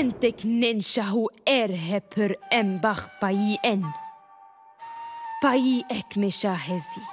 entek ninshahu erhepur embach payi en. Payi ekmesha hezi.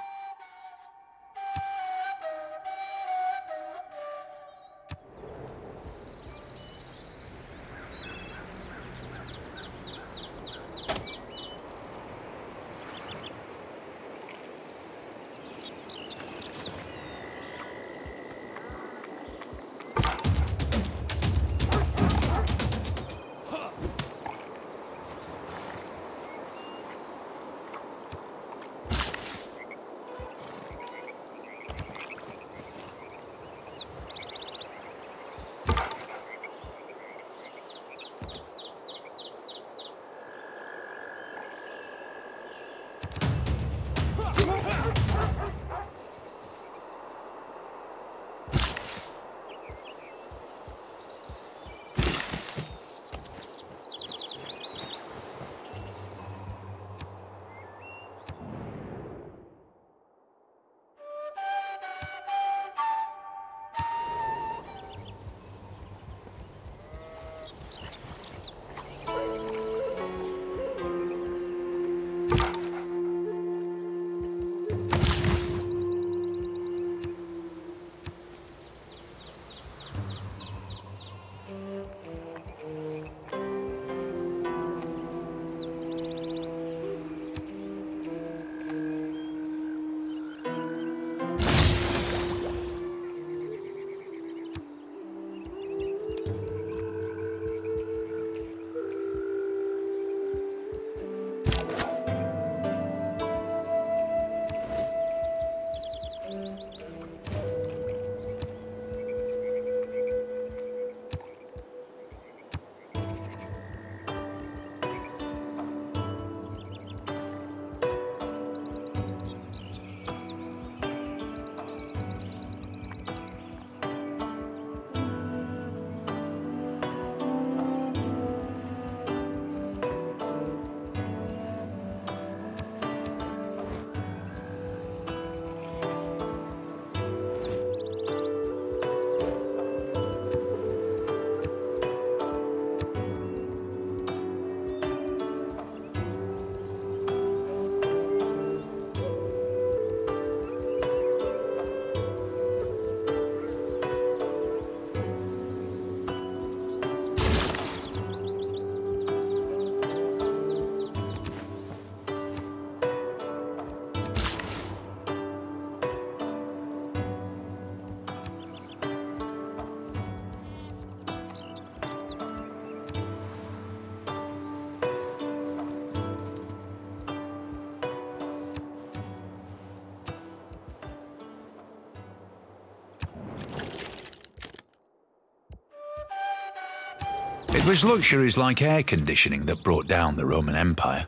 It was luxuries like air conditioning that brought down the Roman Empire.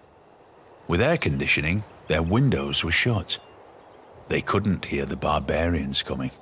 With air conditioning, their windows were shut. They couldn't hear the barbarians coming.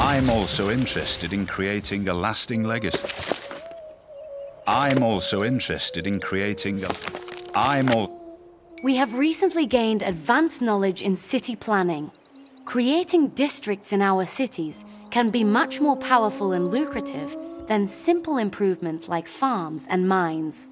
I'm also interested in creating a lasting legacy. I'm also interested in creating a... We have recently gained advanced knowledge in city planning. Creating districts in our cities can be much more powerful and lucrative than simple improvements like farms and mines.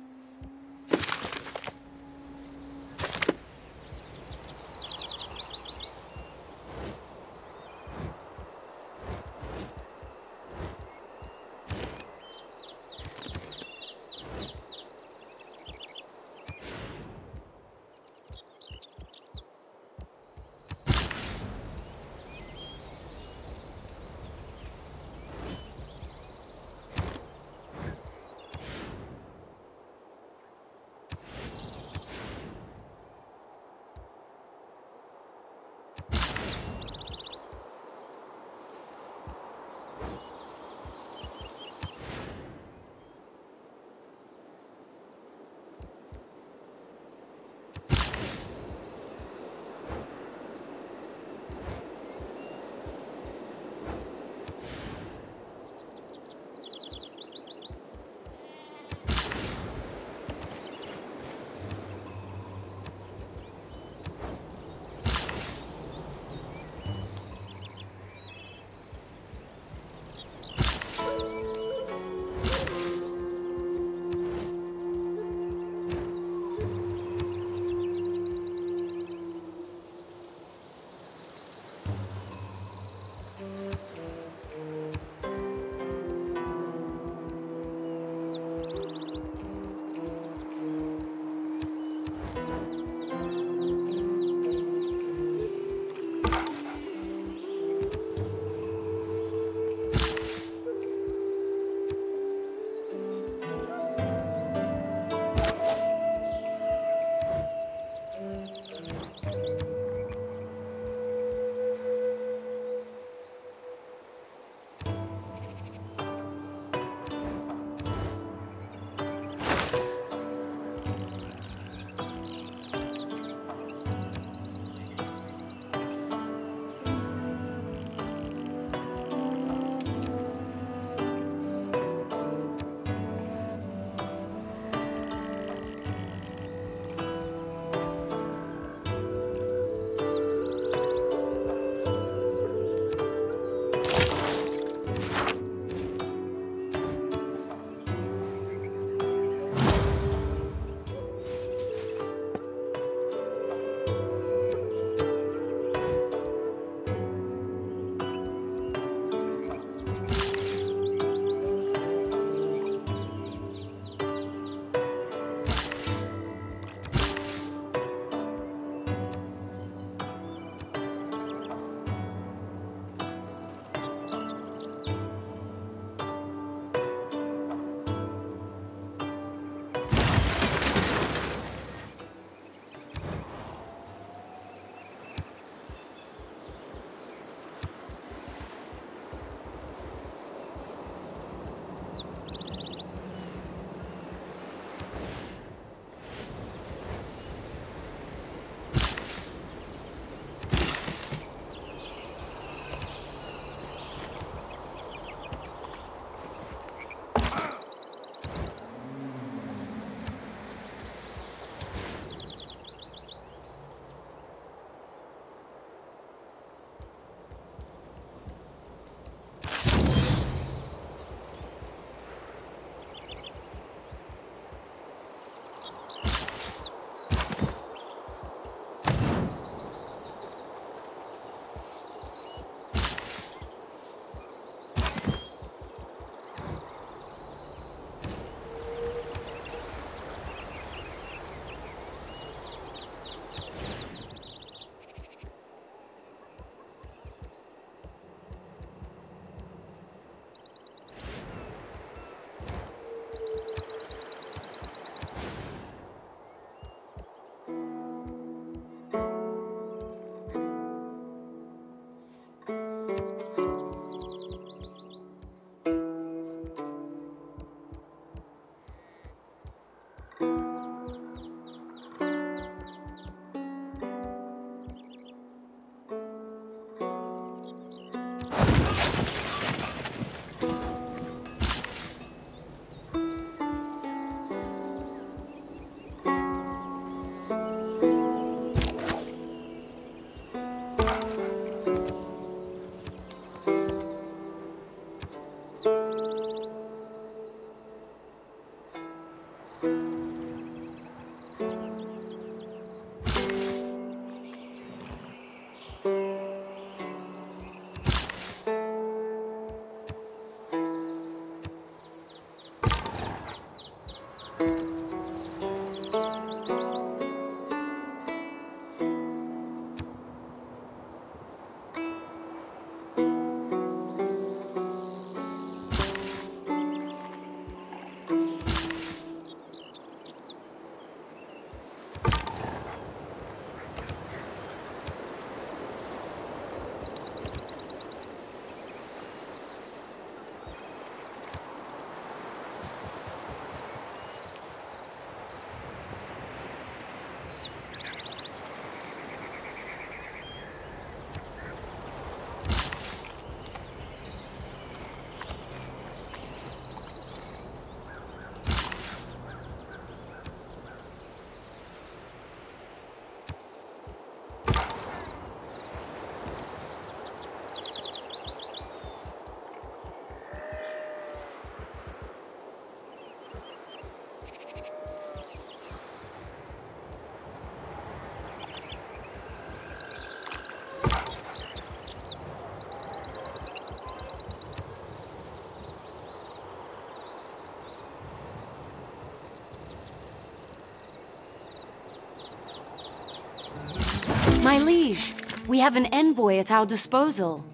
My liege, we have an envoy at our disposal.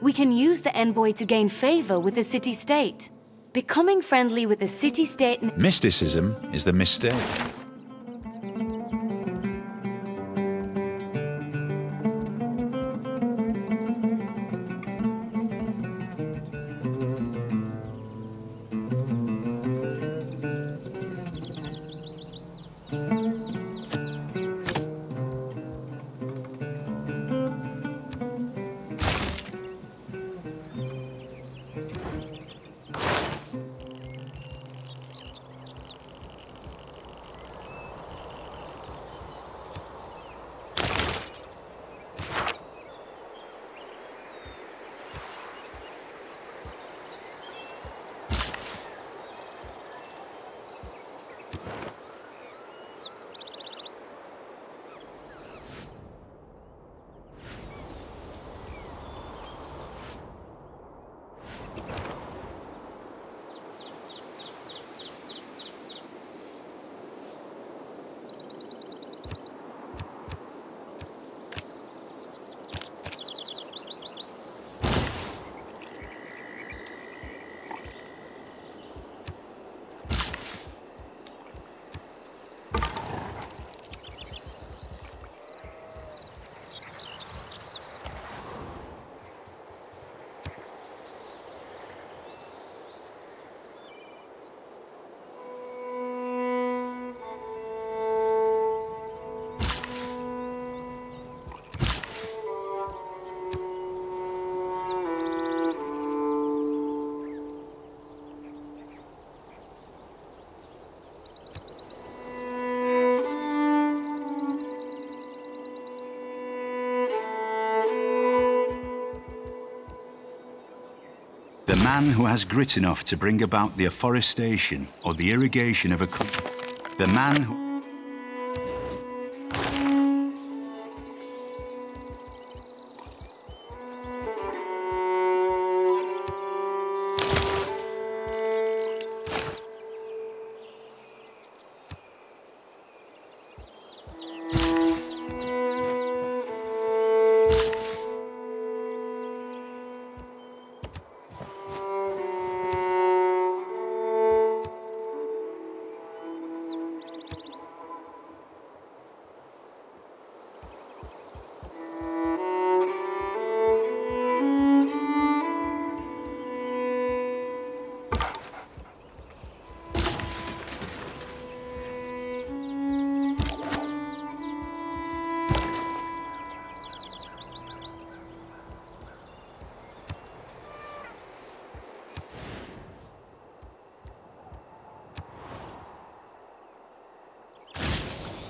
We can use the envoy to gain favor with the city-state. Becoming friendly with the city-state... Mysticism is the mistake. The man who has grit enough to bring about the afforestation or the irrigation of a country. The man who...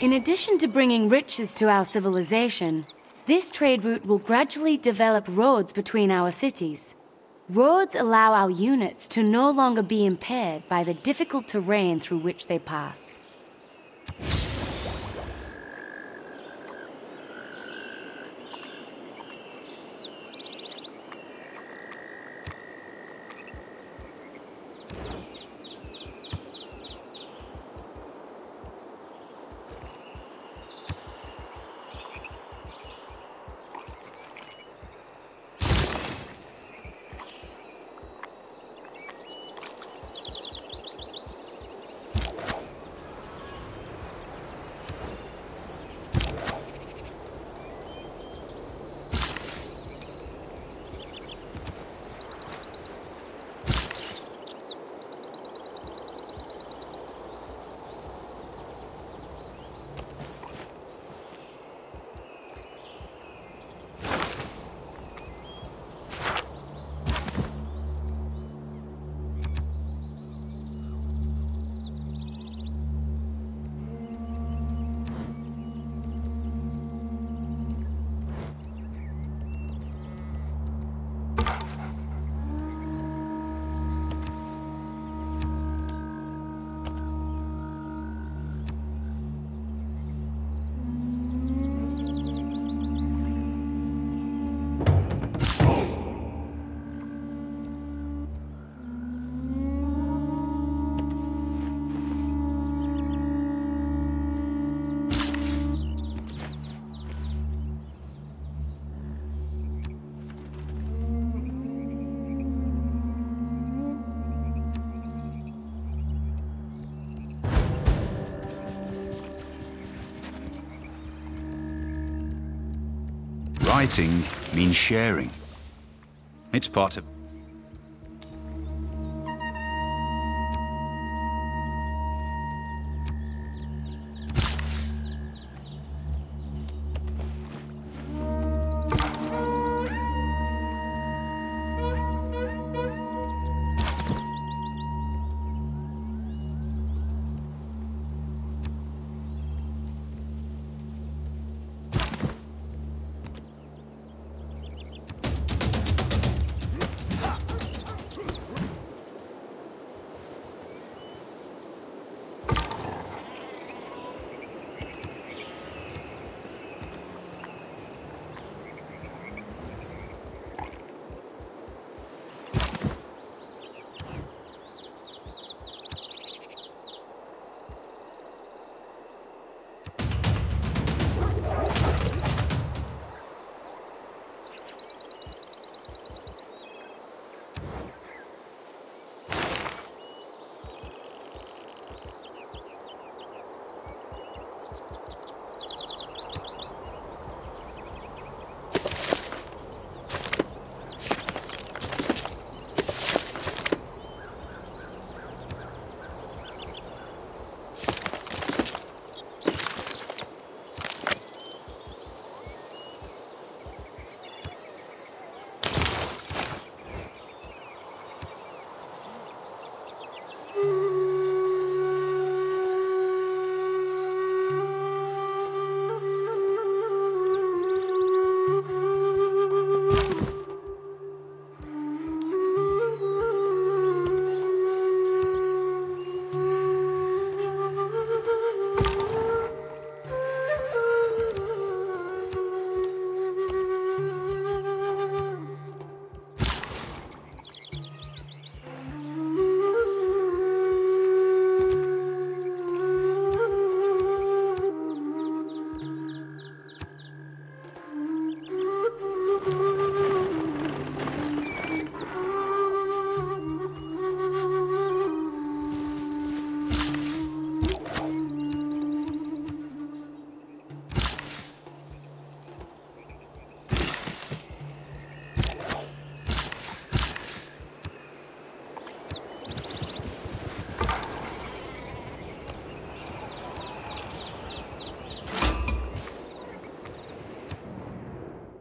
In addition to bringing riches to our civilization, this trade route will gradually develop roads between our cities. Roads allow our units to no longer be impaired by the difficult terrain through which they pass. Fighting means sharing. It's part of...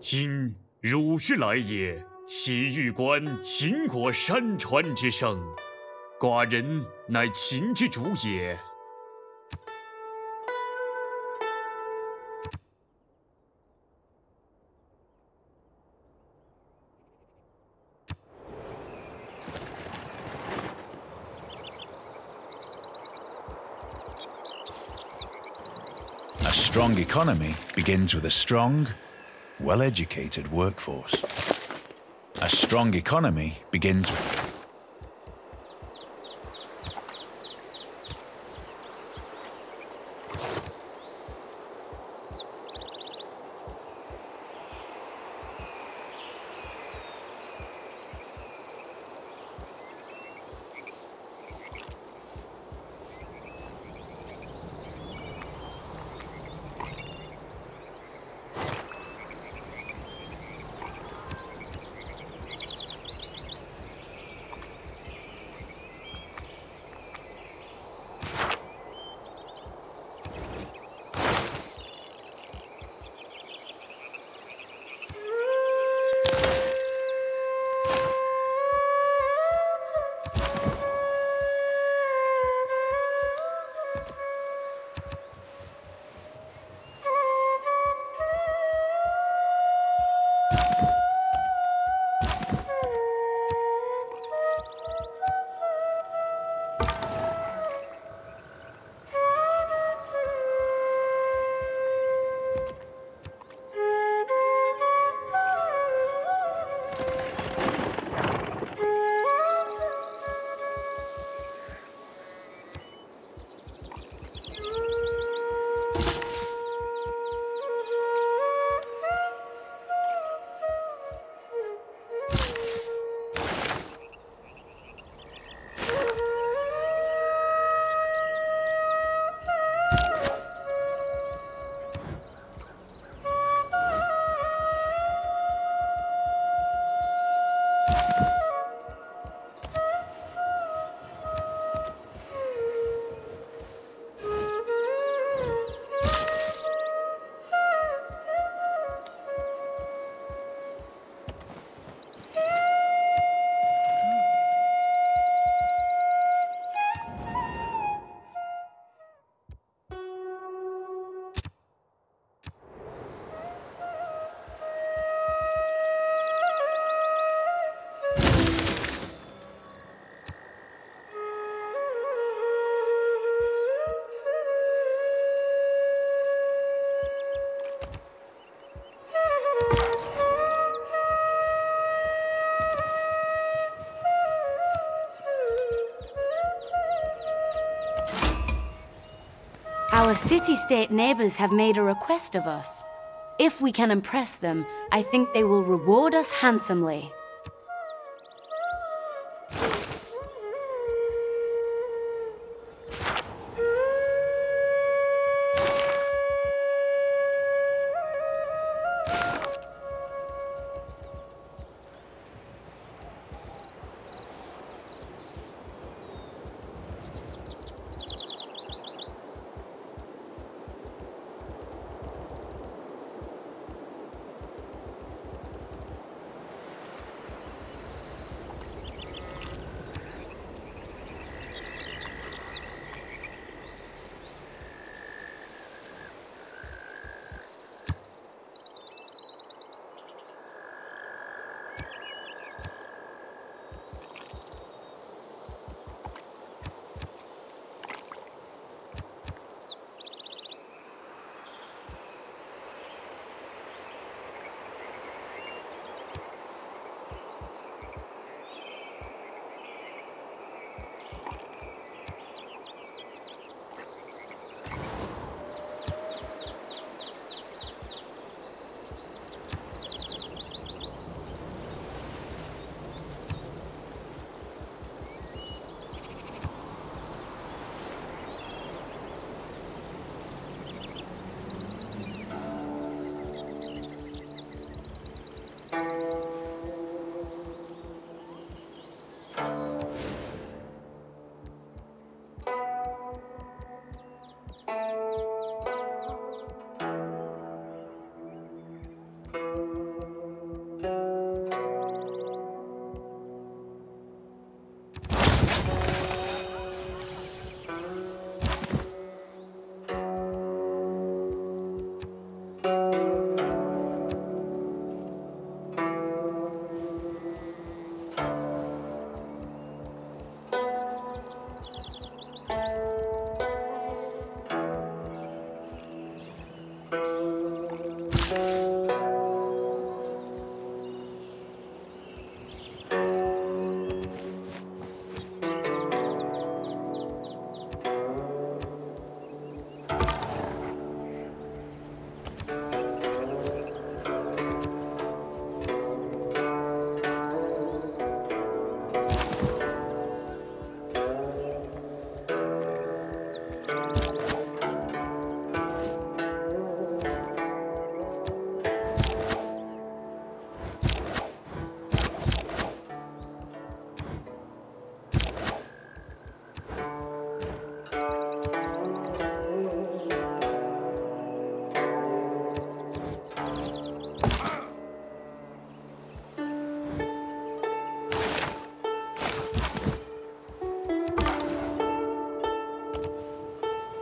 今汝之来也，其欲观秦国山川之盛，寡人乃秦之主也。A strong economy begins with a strong, well-educated workforce. A strong economy begins with... Our city-state neighbors have made a request of us. If we can impress them, I think they will reward us handsomely.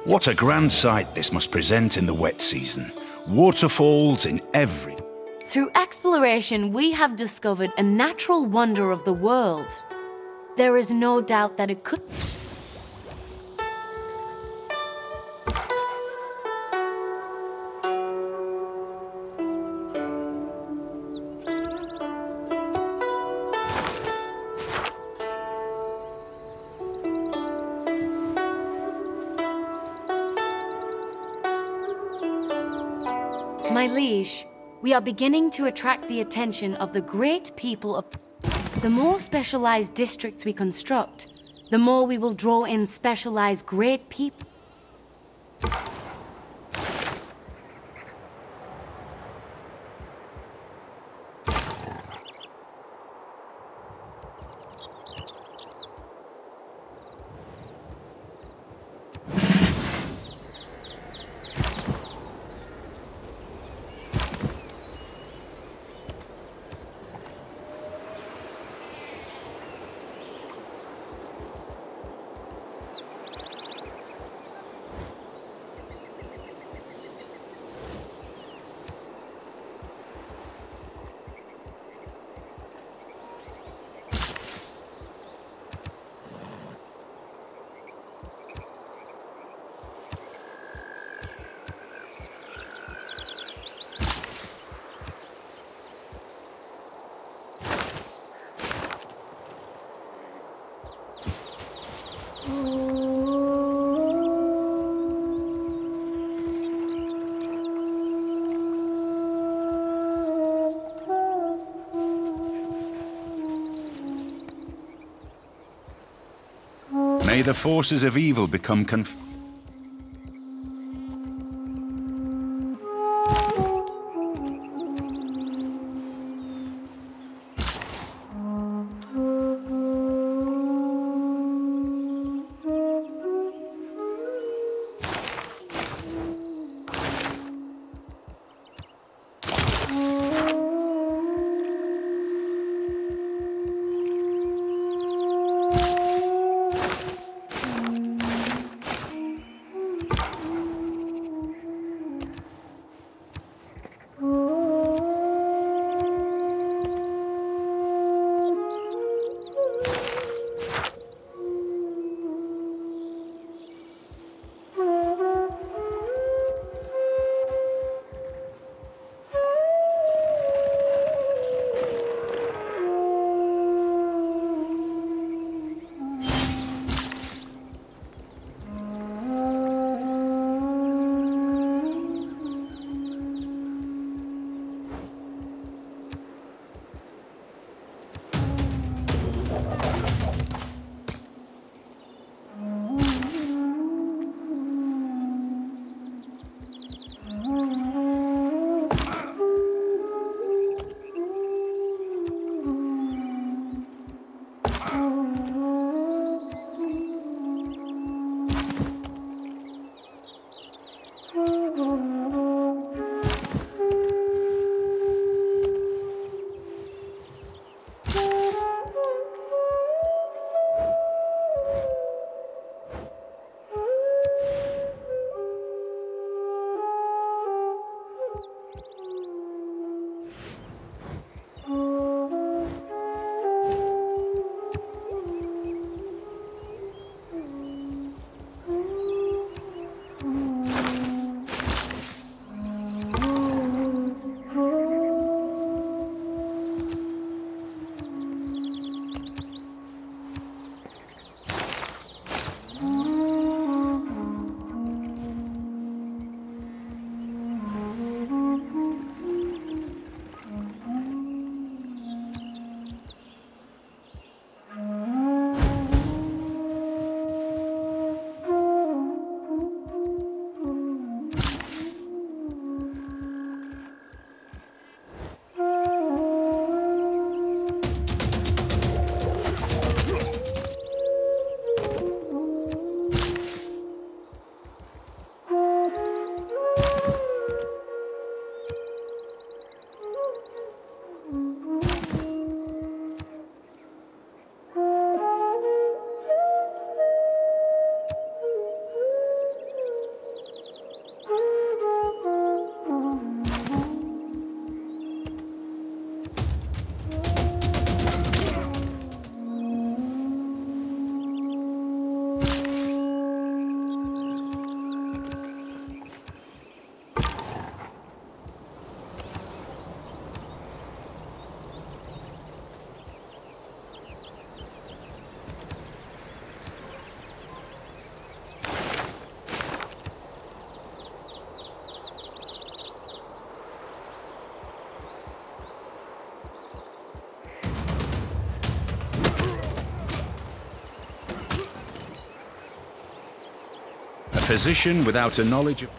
What a grand sight this must present in the wet season. Waterfalls in every... Through exploration, we have discovered a natural wonder of the world. There is no doubt that it could... My liege, we are beginning to attract the attention of the great people of... The more specialized districts we construct, the more we will draw in specialized great people. May the forces of evil become confused. Physician without a knowledge of...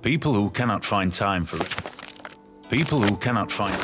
People who cannot find time for it. People who cannot find...